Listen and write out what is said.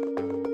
Brains.